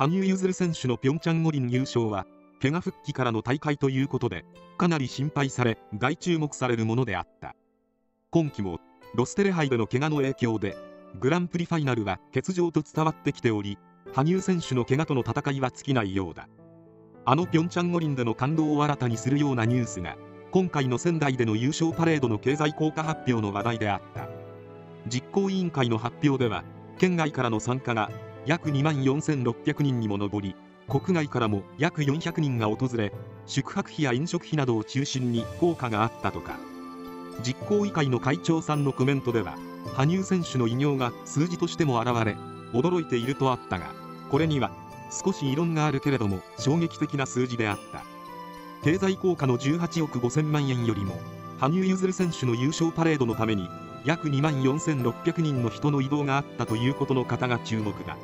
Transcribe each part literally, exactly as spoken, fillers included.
羽生結弦選手の平昌五輪優勝は怪我復帰からの大会ということでかなり心配され大注目されるものであった。今季もロステレ杯での怪我の影響でグランプリファイナルは欠場と伝わってきており、羽生選手の怪我との戦いは尽きないようだ。あの平昌五輪での感動を新たにするようなニュースが今回の仙台での優勝パレードの経済効果発表の話題であった。実行委員会の発表では県外からの参加が約にまんよんせんろっぴゃくにんにも上り、国外からも約よんひゃくにんが訪れ、宿泊費や飲食費などを中心に効果があったとか。実行委員会の会長さんのコメントでは、羽生選手の偉業が数字としても現れ驚いているとあったが、これには少し異論があるけれども衝撃的な数字であった。経済効果のじゅうはちおくごせんまんえんよりも羽生結弦選手の優勝パレードのために約にまんよんせんろっぴゃくにんの人の移動があったということの方が注目だ。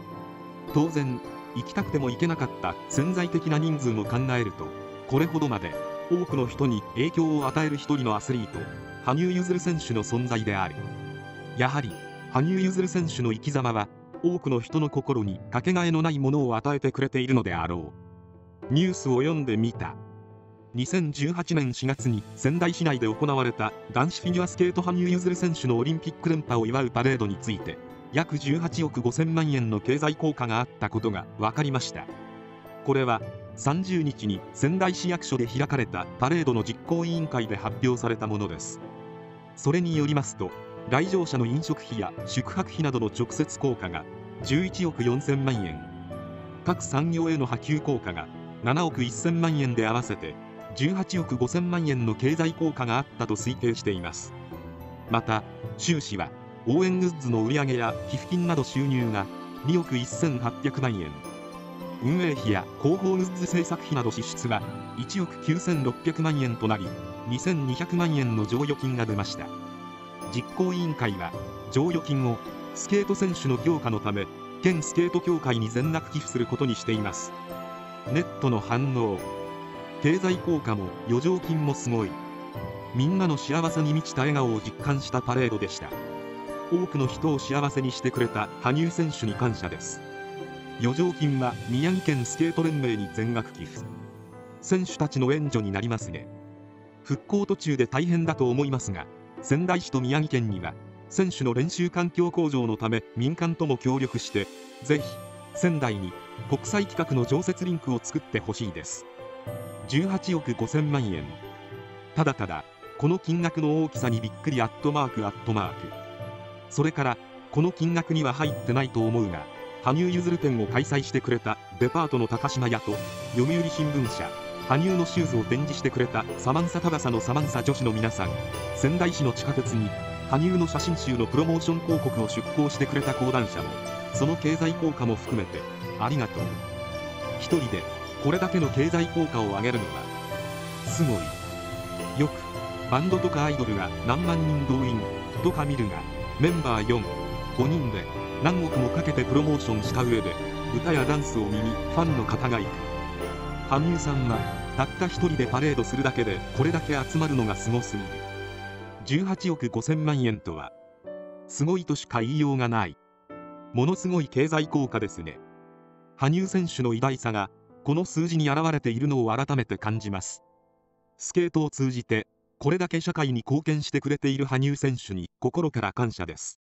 当然行きたくても行けなかった潜在的な人数も考えると、これほどまで多くの人に影響を与える一人のアスリート、羽生結弦選手の存在である。やはり羽生結弦選手の生き様は多くの人の心にかけがえのないものを与えてくれているのであろう。ニュースを読んでみた。にせんじゅうはちねんしがつに仙台市内で行われた男子フィギュアスケート羽生結弦選手のオリンピック連覇を祝うパレードについて約じゅうはちおくごせんまんえんの経済効果があったことが分かりました。これはさんじゅうにちに仙台市役所で開かれたパレードの実行委員会で発表されたものです。それによりますと、来場者の飲食費や宿泊費などの直接効果がじゅういちおくよんせんまんえん、各産業への波及効果がななおくせんまんえんで合わせてじゅうはちおくごせんまんえんの経済効果があったと推定しています。また収支は応援グッズの売り上げや寄付金など収入がにおくせんはっぴゃくまんえん、運営費や広報グッズ制作費など支出はいちおくきゅうせんろっぴゃくまんえんとなり、にせんにひゃくまんえんの剰余金が出ました。実行委員会は剰余金をスケート選手の強化のため県スケート協会に全額寄付することにしています。ネットの反応、経済効果も余剰金もすごい、みんなの幸せに満ちた笑顔を実感したパレードでした。多くの人を幸せにしてくれた羽生選手に感謝です。余剰金は宮城県スケート連盟に全額寄付、選手たちの援助になりますね。復興途中で大変だと思いますが、仙台市と宮城県には選手の練習環境向上のため民間とも協力して、ぜひ仙台に国際規格の常設リンクを作ってほしいです。じゅうはちおくごせんまんえん、ただただこの金額の大きさにびっくりアットマークアットマーク。それからこの金額には入ってないと思うが、羽生結弦展を開催してくれたデパートの高島屋と読売新聞社、羽生のシューズを展示してくれたサマンサタバサのサマンサ女子の皆さん、仙台市の地下鉄に羽生の写真集のプロモーション広告を出稿してくれた講談社も、その経済効果も含めてありがとう。一人でこれだけの経済効果を上げるのはすごい。よくバンドとかアイドルが何万人動員とか見るが、メンバーよん、ごにんで何億もかけてプロモーションした上で歌やダンスを見にファンの方が行く。羽生さんはたった一人でパレードするだけでこれだけ集まるのがすごすぎる。じゅうはちおくごせんまんえんとはすごいとしか言いようがない、ものすごい経済効果ですね。羽生選手の偉大さがこの数字に表れているのを改めて感じます。スケートを通じてこれだけ社会に貢献してくれている羽生選手に心から感謝です。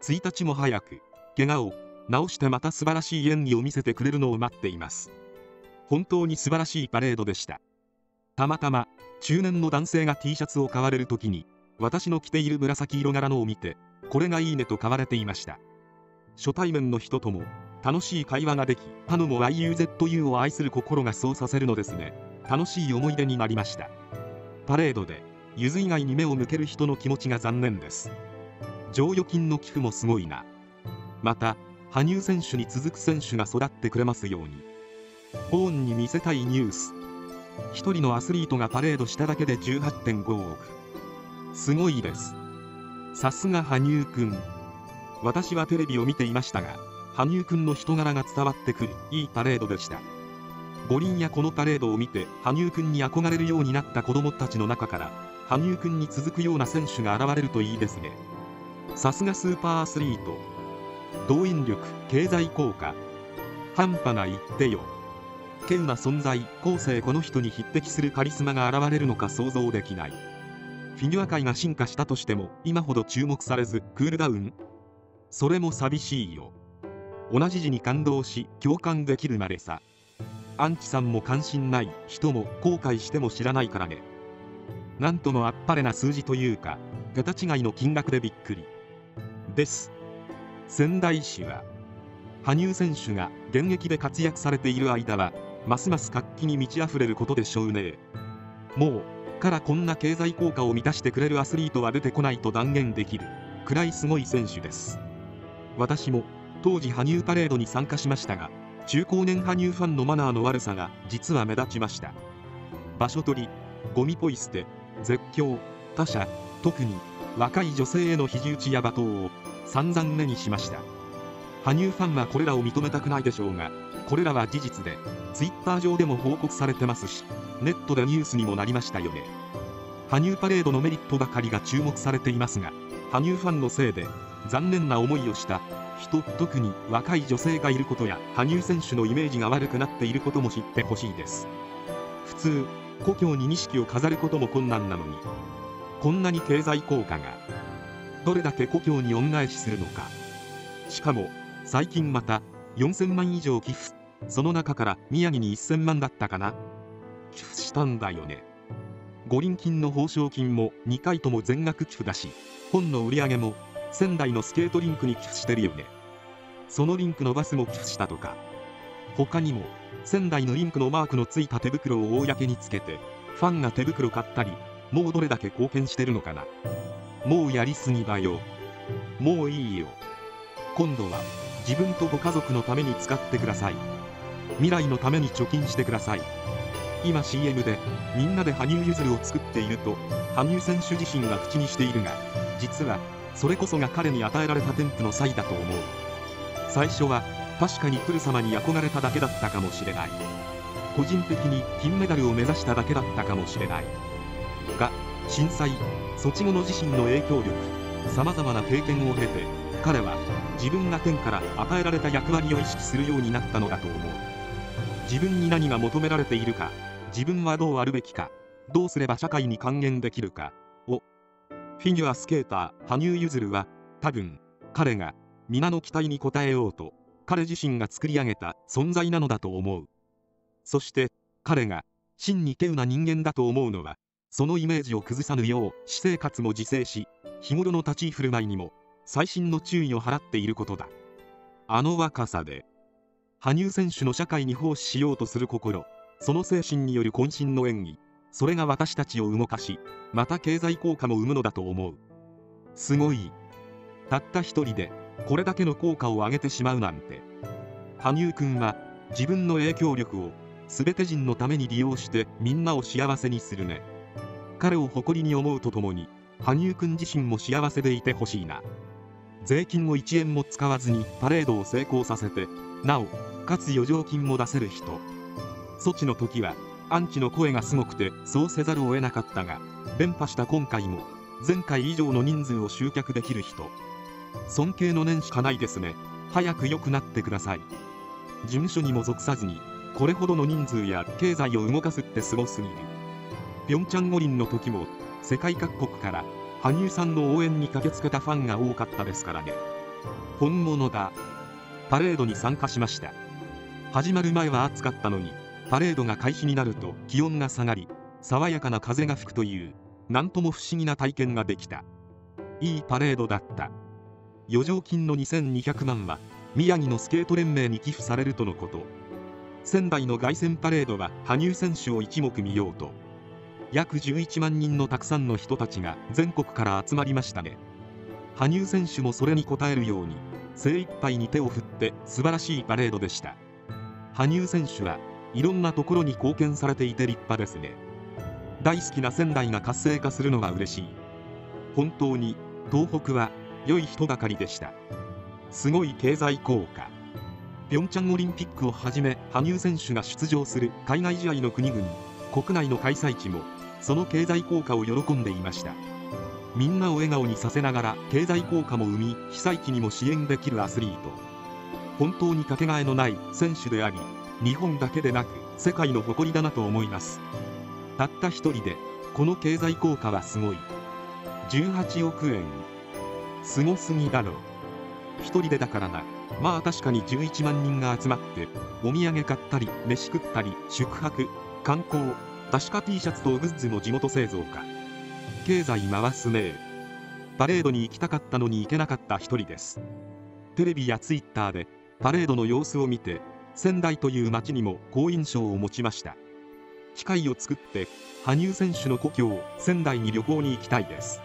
いちにちも早く怪我を治してまた素晴らしい演技を見せてくれるのを待っています。本当に素晴らしいパレードでした。たまたま中年の男性が T シャツを買われる時に、私の着ている紫色柄のを見てこれがいいねと買われていました。初対面の人とも楽しい会話ができ、パノも アイユーゼットユー を愛する心がそうさせるのですね。楽しい思い出になりました。パレードでゆず以外に目を向ける人の気持ちが残念です。剰余金の寄付もすごいな。また羽生選手に続く選手が育ってくれますように。ボーンに見せたいニュース、一人のアスリートがパレードしただけで じゅうはちてんごおく、すごいです。さすが羽生くん。私はテレビを見ていましたが、羽生くんの人柄が伝わってくるいいパレードでした。五輪やこのパレードを見て羽生くんに憧れるようになった子どもたちの中から羽生くんに続くような選手が現れるといいですね。さすがスーパーアスリート。動員力、経済効果、半端な一手よ。稀有な存在、後世この人に匹敵するカリスマが現れるのか想像できない。フィギュア界が進化したとしても、今ほど注目されず、クールダウン?それも寂しいよ。同じ字に感動し、共感できるまでさ。アンチさんも関心ない、人も後悔しても知らないからね。なんともあっぱれな数字というか、桁違いの金額でびっくり。です。仙台市は、羽生選手が現役で活躍されている間は、ますます活気に満ち溢れることでしょうね。もう、からこんな経済効果を満たしてくれるアスリートは出てこないと断言できるくらいすごい選手です。私も、当時羽生パレードに参加しましたが、中高年羽生ファンのマナーの悪さが実は目立ちました。場所取り、ゴミポイ捨て、絶叫、他者、特に若い女性への肘打ちや罵倒を散々目にしました。羽生ファンはこれらを認めたくないでしょうが、これらは事実で、Twitter 上でも報告されてますし、ネットでニュースにもなりましたよね。羽生パレードのメリットばかりが注目されていますが、羽生ファンのせいで残念な思いをした人、特に若い女性がいることや、羽生選手のイメージが悪くなっていることも知ってほしいです。普通、故郷に錦を飾ることも困難なのに、こんなに経済効果がどれだけ故郷に恩返しするのか。しかも最近またよんせんまん以上寄付、その中から宮城にせんまんだったかな、寄付したんだよね。五輪金の報奨金もにかいとも全額寄付だし、本の売り上げも仙台のスケートリンクに寄付してるよね。そのリンクのバスも寄付したとか。他にも仙台のリンクのマークのついた手袋を公につけてファンが手袋買ったり、もうどれだけ貢献してるのかな。もうやりすぎだよ。もういいよ。今度は自分とご家族のために使ってください。未来のために貯金してください。今 シーエム でみんなで羽生結弦を作っていると羽生選手自身が口にしているが、実はそれこそが彼に与えられた天賦の才だと思う。最初は確かにプル様に憧れただけだったかもしれない。個人的に金メダルを目指しただけだったかもしれないが、震災、措置後の自身の影響力、さまざまな経験を経て、彼は自分が天から与えられた役割を意識するようになったのだと思う。自分に何が求められているか、自分はどうあるべきか、どうすれば社会に還元できるかを。フィギュアスケーター羽生結弦は、多分彼が皆の期待に応えようと彼自身が作り上げた存在なのだと思う。そして彼が真に稀有な人間だと思うのは、そのイメージを崩さぬよう私生活も自制し、日頃の立ち居振る舞いにも細心の注意を払っていることだ。あの若さで羽生選手の社会に奉仕しようとする心、その精神による渾身の演技、それが私たちを動かし、また経済効果も生むのだと思う。すごい。たった一人でこれだけの効果を上げてしまうなんて。羽生くんは自分の影響力を全て人のために利用してみんなを幸せにするね。彼を誇りに思うとともに、羽生くん自身も幸せでいてほしいな。税金をいちえんも使わずにパレードを成功させて、なおかつ余剰金も出せる人。措置の時はアンチの声がすごくてそうせざるを得なかったが、連覇した今回も前回以上の人数を集客できる人。尊敬の念しかないですね。早く良くなってください。事務所にも属さずにこれほどの人数や経済を動かすってすごすぎる。ピョンチャン五輪の時も世界各国から羽生さんの応援に駆けつけたファンが多かったですからね。本物だ。パレードに参加しました。始まる前は暑かったのに、パレードが開始になると気温が下がり、爽やかな風が吹くという何とも不思議な体験ができた。いいパレードだった。余剰金のにせんにひゃくまんは宮城のスケート連盟に寄付されるとのこと。仙台の凱旋パレードは羽生選手を一目見ようと約じゅういちまんにんのたくさんの人たちが全国から集まりましたね。羽生選手もそれに応えるように精一杯に手を振って、素晴らしいパレードでした。羽生選手はいろんなところに貢献されていて立派ですね。大好きな仙台が活性化するのが嬉しい。本当に東北は良い人ばかりでした。すごい経済効果。ピョンチャンオリンピックをはじめ、羽生選手が出場する海外試合の国々、国内の開催地もその経済効果を喜んでいました。みんなを笑顔にさせながら経済効果も生み、被災地にも支援できるアスリート。本当にかけがえのない選手であり、日本だけでなく世界の誇りだなと思います。たった一人でこの経済効果はすごい。じゅうはちおくえん、すごすぎだろ。一人でだからな。まあ確かにじゅういちまんにんが集まってお土産買ったり飯食ったり宿泊観光、確か T シャツとグッズも地元製造か。経済回すね。パレードに行きたかったのに行けなかった一人です。テレビやツイッターでパレードの様子を見て、仙台という街にも好印象を持ちました。機会を作って羽生選手の故郷仙台に旅行に行きたいです。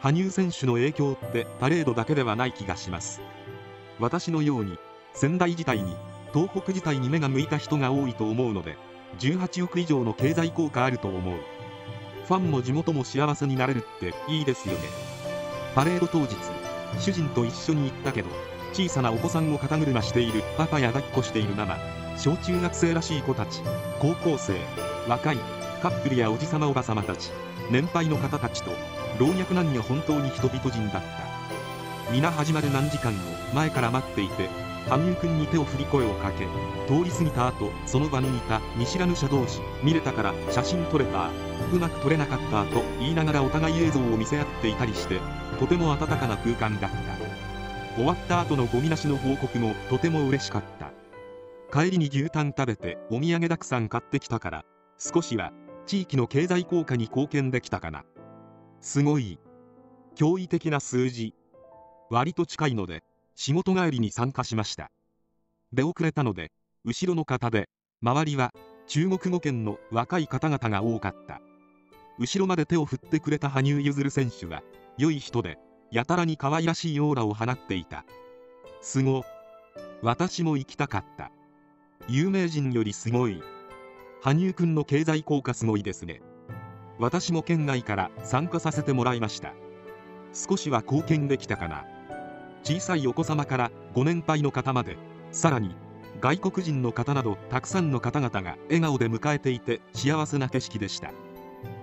羽生選手の影響ってパレードだけではない気がします。私のように仙台自体に東北自体に目が向いた人が多いと思うので、じゅうはちおく以上の経済効果あると思う。ファンも地元も幸せになれるっていいですよね。パレード当日、主人と一緒に行ったけど、小さなお子さんを肩車しているパパや抱っこしているママ、小中学生らしい子たち、高校生、若いカップルやおじさまおばさまたち、年配の方たちと老若男女、本当に人々人だった。皆始まる何時間も前から待っていて、羽生君に手を振り声をかけ、通り過ぎた後その場にいた見知らぬ者同士、見れたから写真撮れた、うまく撮れなかったと言いながらお互い映像を見せ合っていたりして、とても温かな空間だった。終わった後のゴミ出しの報告もとても嬉しかった。帰りに牛タン食べてお土産たくさん買ってきたから、少しは地域の経済効果に貢献できたかな。すごい驚異的な数字。割と近いので仕事帰りに参加しました。出遅れたので後ろの方で、周りは中国語圏の若い方々が多かった。後ろまで手を振ってくれた羽生結弦選手は良い人で、やたらに可愛らしいオーラを放っていた。すご。私も行きたかった。有名人よりすごい。羽生くんの経済効果すごいですね。私も県外から参加させてもらいました。少しは貢献できたかな。小さいお子様からご年配の方まで、さらに外国人の方など、たくさんの方々が笑顔で迎えていて幸せな景色でした。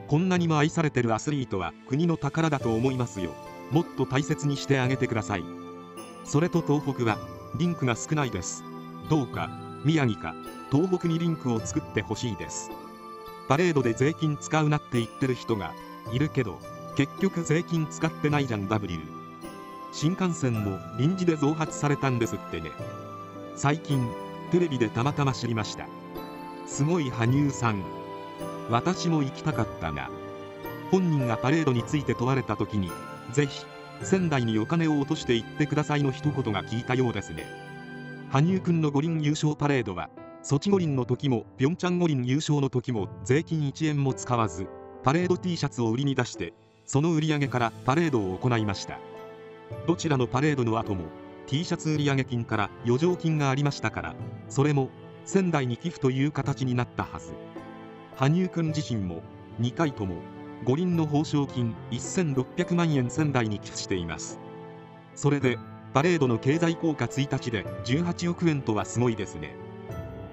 こんなにも愛されてるアスリートは国の宝だと思いますよ。もっと大切にしてあげてください。それと東北はリンクが少ないです。どうか宮城か東北にリンクを作ってほしいです。パレードで税金使うなって言ってる人がいるけど、結局税金使ってないじゃん。 ダブリュー 新幹線も臨時で増発されたんですってね。最近テレビでたまたま知りました。すごい羽生さん。私も行きたかったな。本人がパレードについて問われた時に、ぜひ仙台にお金を落としていってくださいの一言が効いたようですね。羽生くんの五輪優勝パレードは、ソチ五輪の時も平昌五輪優勝の時も税金いちえんも使わず、パレード T シャツを売りに出して、その売り上げからパレードを行いました。どちらのパレードの後も T シャツ売上金から余剰金がありましたから、それも仙台に寄付という形になったはず。羽生くん自身もにかいとも五輪の報奨金せんろっぴゃくまんえん仙台に寄付しています。それでパレードの経済効果いちにちでじゅうはちおくえんとはすごいですね。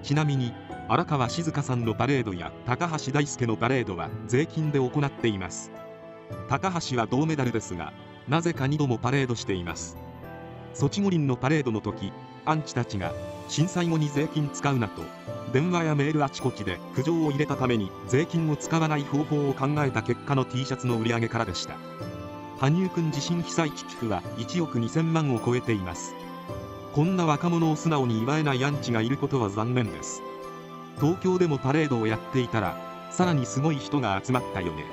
ちなみに荒川静香さんのパレードや高橋大輔のパレードは税金で行っています。高橋は銅メダルですが、なぜかにどもパレードしています。ソチ五輪のパレードの時、アンチたちが震災後に税金使うなと電話やメールあちこちで苦情を入れたために、税金を使わない方法を考えた結果の T シャツの売り上げからでした。羽生くん自身被災地寄付はいちおくにせんまんを超えています。こんな若者を素直に祝えないアンチがいることは残念です。東京でもパレードをやっていたらさらにすごい人が集まったよね。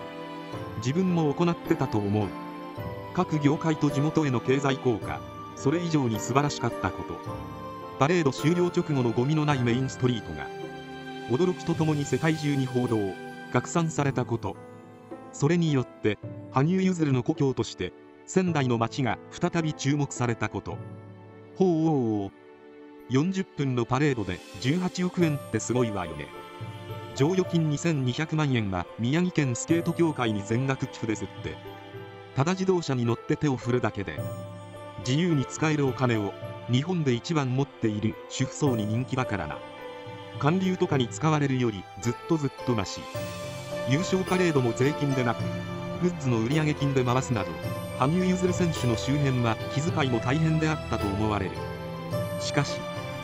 自分も行ってたと思う。各業界と地元への経済効果、それ以上に素晴らしかったこと。パレード終了直後のゴミのないメインストリートが驚きとともに世界中に報道拡散されたこと、それによって羽生結弦の故郷として仙台の街が再び注目されたこと。ほうおうおう。よんじゅっぷんのパレードでじゅうはちおくえんってすごいわよね。剰余金にせんにひゃくまんえんは宮城県スケート協会に全額寄付ですって。ただ自動車に乗って手を振るだけで自由に使えるお金を日本で一番持っている主婦層に人気だからな。還流とかに使われるよりずっとずっとマシ。優勝パレードも税金でなく、グッズの売上金で回すなど、羽生結弦選手の周辺は気遣いも大変であったと思われる。しかし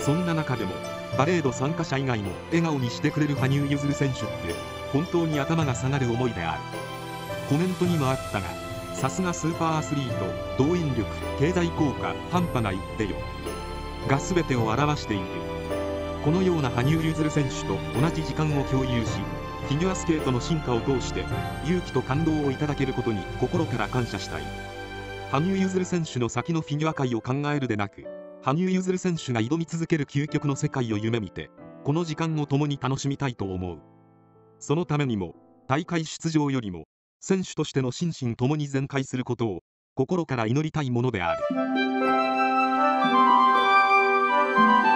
そんな中でもパレード参加者以外も笑顔にしてくれる羽生結弦選手って本当に頭が下がる思いである。コメントにもあったが、さすがスーパーアスリート、動員力、経済効果、半端ないってよが全てを表している。このような羽生結弦選手と同じ時間を共有し、フィギュアスケートの進化を通して勇気と感動をいただけることに心から感謝したい。羽生結弦選手の先のフィギュア界を考えるでなく、羽生結弦選手が挑み続ける究極の世界を夢見て、この時間を共に楽しみたいと思う。そのためにも大会出場よりも選手としての心身ともに全開することを心から祈りたいものである。